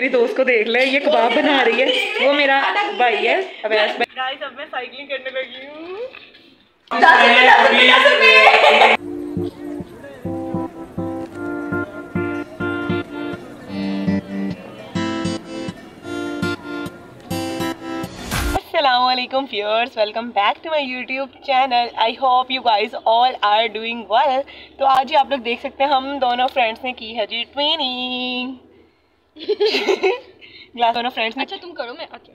मेरी दोस्त को देख ले, ये कबाब बना रही है। वो मेरा भाई है। गाइस अब मैं साइकिलिंग करने लगी हूँ। Assalamualaikum viewers, welcome back to my YouTube channel. I hope you guys all are doing well. तो आज ही आप लोग देख सकते हैं हम दोनों फ्रेंड्स ने की है जी ट्विनिंग। ग्लास दोनों फ्रेंड्स ने। अच्छा तुम करो, मैं आके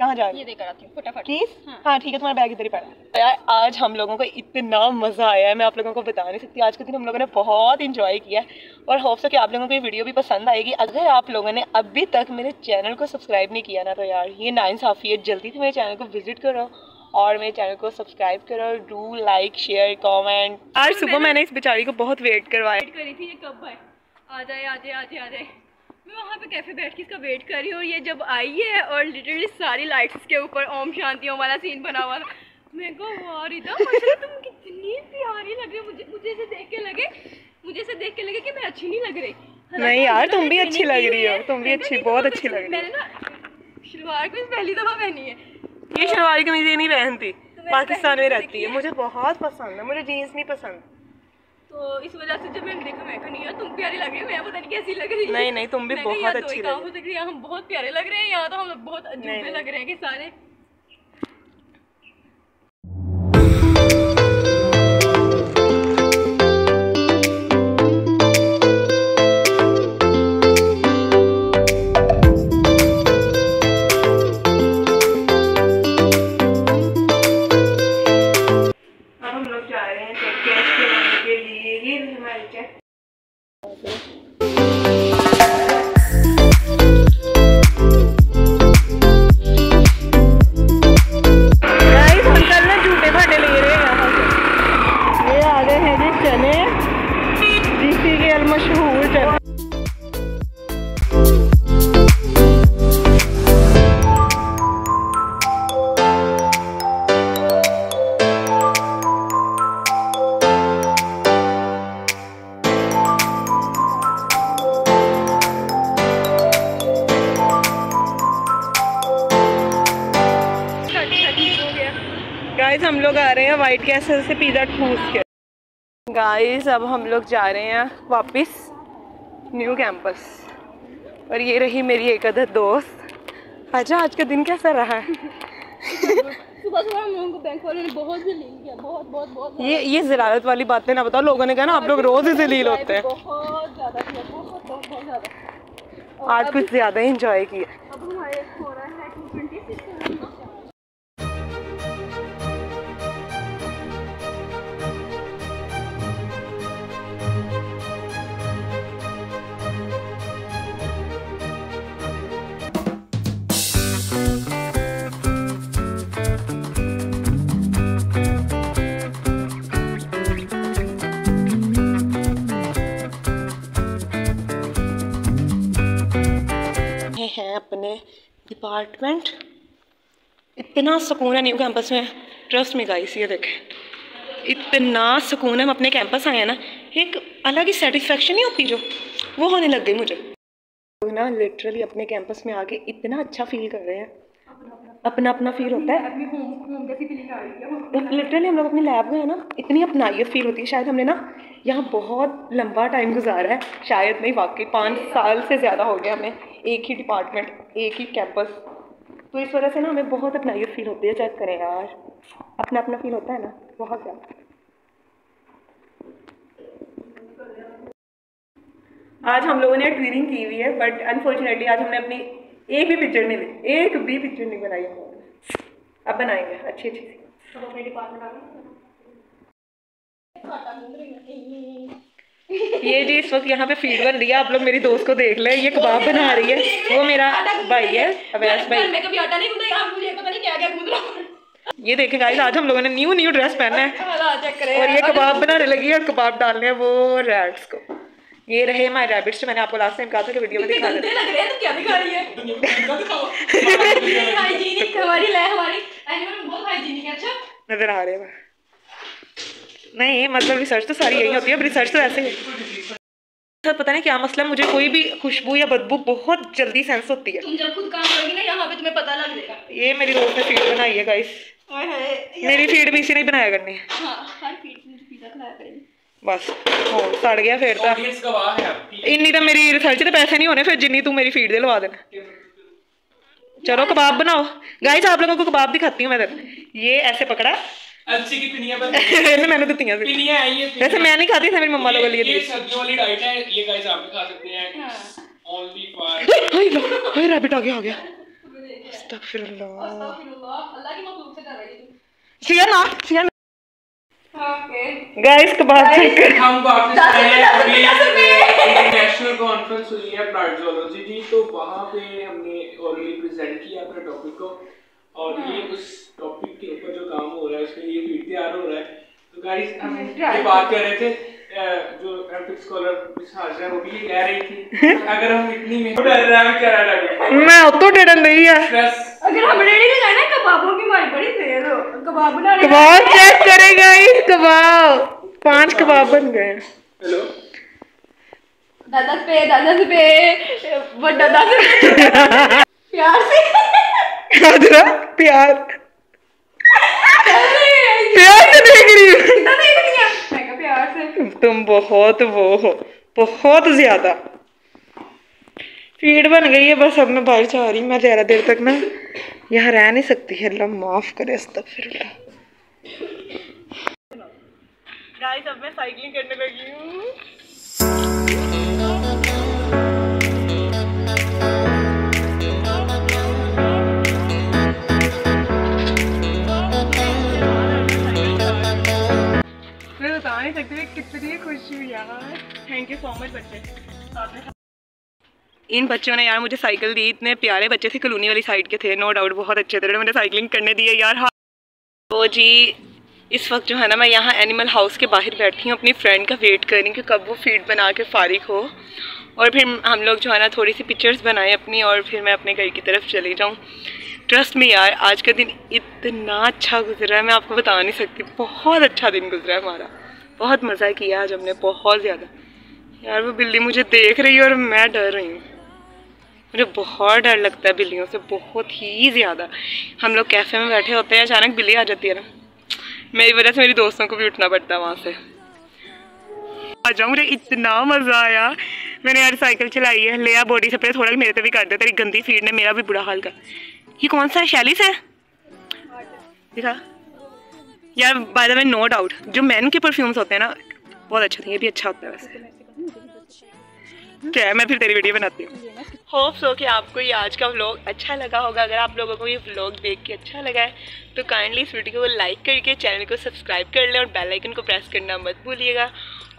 कहाँ जा रही हूँ ये देकर आती हूँ फटाफट प्लीज। हाँ ठीक है, तुम्हारा बैग इधर ही पड़ा। यार आज हम लोगों को इतना मज़ा आया है, मैं आप लोगों को बता नहीं सकती। आज के दिन हम लोगों ने बहुत इंजॉय किया और होप सो कि आप लोगों को ये वीडियो भी पसंद आएगी। अगर आप लोगों ने अभी तक मेरे चैनल को सब्सक्राइब नहीं किया ना तो यार ये नाइंसाफ़ी है। जल्दी से मेरे चैनल को विजिट करो और मेरे चैनल को सब्सक्राइब करो। Do like share comment. आज सुबह मैंने इस बेचारी को बहुत वेट करवाया करी थी, ये कब है आ जाए आ जाए आ जाए आ जाए। मैं वहाँ पे कैफ़े बैठ के इसका वेट कर रही हूँ और ये जब आई है और लिटरली सारी लाइट्स के ऊपर ओम शांति ओम वाला सीन बना हुआ था। मेरे को वाह रीता तुम कितनी प्यारी लग रही हो। मुझे ऐसे देख के लगे कि मैं अच्छी नहीं लग रही। नहीं यार तुम भी अच्छी लग रही हो, तुम भी अच्छी बहुत अच्छी लग रही हो। मैंने ना शलवार कमीज पहली दफ़ा पहनी है। ये शलवार कमीज ये नहीं पहनती, पाकिस्तान में रहती है। मुझे बहुत पसंद है, मुझे जीन्स नहीं पसंद तो इस वजह से जब मैंने देखा मैं कहा नहीं यार तुम प्यारी लग रही हो। मैं पता नहीं कैसी लग रही है। नहीं तुम भी बहुत अच्छी लग रही हो। हम बहुत प्यारे लग रहे हैं यहाँ तो, हम लोग बहुत अजूबे लग रहे हैं कि सारे। हम लोग आ रहे हैं वाइट कैसल से पिज़्ज़ा ठूस के। गाइस अब हम लोग जा रहे हैं वापस न्यू कैंपस और ये रही मेरी एक अदर दोस्त। अच्छा आज का दिन कैसा रहा है? सुबह सुबह हम लोगों को बैंक वालों ने बहुत जलील किया, बहुत बहुत बहुत। ये ज़िलालत वाली बातें ना बताओ। लोगों ने कहा ना आप लोग रोज़ ही जलील होते हैं। बहुत ज़्यादा किया, बहुत बहुत ज़्यादा। आज कुछ ज़्यादा ही इंजॉय किया। अब हमारे हो रहा है अपने डिपार्टमेंट। इतना सुकून है न्यू कैंपस में, ट्रस्ट में गाइस ये देखें इतना सुकून है। हम अपने कैंपस आए हैं ना, एक अलग ही सेटिस्फेक्शन ही होती जो वो होने लग गई मुझे ना। लिटरली अपने कैंपस में आके इतना अच्छा फील कर रहे हैं। अपना अपना फील होता है लिटरली। हम लोग अपनी लैब में है ना, इतनी अपनाइयत फील होती है। शायद हमने ना यहाँ बहुत लंबा टाइम गुजारा है, शायद नहीं वाकई 5 साल से ज़्यादा हो गया हमें एक ही डिपार्टमेंट एक ही कैंपस। तो इस वजह से ना हमें बहुत अपनाइयत फील होती है। चेक करें यार अपना अपना फील होता है ना बहुत ज़्यादा। आज हम लोगों ने ट्वीनिंग की हुई है बट अनफॉर्चुनेटली आज हमने अपनी एक भी पिक्चर नहीं बनाई है। अब बनाएंगे अच्छी। अब अपने डिपार्टमेंट ये जी इस वक्त यहाँ पे फीड बन रही है। आप लोग मेरी दोस्त को देख ले, ये कबाब बना रही है। वो मेरा भाई है अवैस भाई। मैं कभी आटा नहीं गूंदा, आप मुझे पता नहीं क्या-क्या गूंद रहा हूं। ये देखें गाइस आज हम लोगों ने न्यू ड्रेस पहना है और ये कबाब बनाने लगी है और कबाब डालने हैं वो रैट्स को। ये रहे माय रैबिट्स जो मैंने आपको लास्ट टाइम कहा था कि वीडियो में दिखा देते हैं। तो क्या दिखा रही है? हाइजीनिक हमारी एनिमल बहुत हाइजीनिक है। अच्छा नजर आ रहे हैं नहीं मतलब रिसर्च तो सारी यही होती है। अब रिसर्च तो ऐसे ही सर पता नहीं क्या मसला, मुझे कोई भी खुशबू या बदबू बहुत जल्दी सेंस होती है। तुम जब खुद काम करोगी ना यहाँ पे तुम्हें पता लग जाएगा। ये मेरी दोस्त ने फीड बनाई है गाइस, मेरी फीड भी इसी ने बनाया करनी है। हाँ, बस सड़ गया फिर तो। इन्नी तो मेरी रिसर्च के पैसे नहीं होने फिर जिन्नी तू मेरी फीड दे लवा देना। चलो कबाब बनाओ गाइस, आप लोगों को कबाब दिखाती हूँ मैं। ये ऐसे पकड़ा अलसी की पिनिया बन मैंने मैंने तो पिनिया आई है। वैसे मैं नहीं खाती, मेरी मम्मा लोगों के लिए। ये सब्जियों वाली डाइट है ये गाइस, आप भी खा सकते हैं ओनली फॉर। हाय रैबिट आ गया अस्तगफिरुल्लाह अल्लाह की मखलूक से कर रही है तू। सिया ना ओके गाइस कबाब चेक। हम वापस आए हैं। अभी इंटरनेशनल कॉन्फ्रेंस हुई है प्लांटोलॉजी की, तो वहां पे हमने ओरली प्रेजेंट किया अपने टॉपिक को, और ये उस टॉपिक के ऊपर जो काम हो रहा है उसके लिए फीड तैयार हो रहा है। तो गाइस हम ये बात कर रहे थे, जो एपिक स्कॉलर विशाल है वो भी ये कह रही थी अगर हम इतनी में डायग्राम करा लगे मैं तो डरन नहीं है स्ट्रेस। अगर हम रेडी नहीं करना कबाबों की हमारी बड़ी फेल हो। कबाब बना रहे कबाब चेक करें गाइस, कबाब 5 कबाब बन गए। हेलो दादा पे वो दादा प्यार से प्यार से देख रही हूँ तुम। बहुत ज्यादा फीड बन गई है। बस अब मैं बाहर जा रही हूँ, मैं ज़्यादा देर तक ना यहाँ रह नहीं सकती है। अल्लाह माफ करे अस्तगफिरुल्लाह। गाइस अब मैं साइकिलिंग करने लगी हूँ। कितनी खुशी हुई यार, थैंक यू सो मच बच्चे। इन बच्चों ने यार मुझे साइकिल दी, इतने प्यारे बच्चे थे, कॉलोनी वाली साइड के थे, नो डाउट बहुत अच्छे थे। मुझे साइकिलिंग करने दी है यार। हाँ तो जी इस वक्त जो है ना मैं यहाँ एनिमल हाउस के बाहर बैठी हूँ, अपनी फ्रेंड का वेट कर रही हूँ कि कब वो फीड बना के फारिग हो और फिर हम लोग जो है ना थोड़ी सी पिक्चर्स बनाए अपनी, और फिर मैं अपने घर की तरफ चली जाऊँ। ट्रस्ट में यार आज का दिन इतना अच्छा गुजरा है, मैं आपको बता नहीं सकती। बहुत अच्छा दिन गुजरा है हमारा, बहुत मज़ा किया आज हमने, बहुत ज़्यादा। यार वो बिल्ली मुझे देख रही है और मैं डर रही हूँ। मुझे बहुत डर लगता है बिल्लियों से, बहुत ही ज़्यादा। हम लोग कैफ़े में बैठे होते हैं, अचानक बिल्ली आ जाती है ना, मेरी वजह से मेरी दोस्तों को भी उठना पड़ता है वहाँ से। आ जाऊँ, मुझे इतना मज़ा आया। मैंने यार साइकिल चलाई है, ले आ बॉडी से पहले थोड़ा मेरे पे भी कर दिया, तेरी गंदी फीड ने मेरा भी बुरा हाल कर। ये कौन सा है? शैलिस है दिखा यार। By the way no doubt जो मैन के परफ्यूम्स होते हैं ना बहुत अच्छे थे, ये भी अच्छा होता है वैसे। क्या मैं फिर तेरी वीडियो बनाती हूँ। होप सो कि आपको ये आज का व्लॉग अच्छा लगा होगा। अगर आप लोगों को ये व्लॉग देख के अच्छा लगा है तो काइंडली इस वीडियो को लाइक करके चैनल को सब्सक्राइब कर लें और बेल आइकन को प्रेस करना मत भूलिएगा।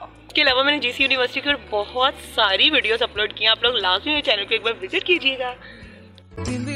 इसके अलावा मैंने जीसी यूनिवर्सिटी की बहुत सारी वीडियोज़ अपलोड की हैं, आप लोग लाजमी चैनल को एक बार विजिट कीजिएगा।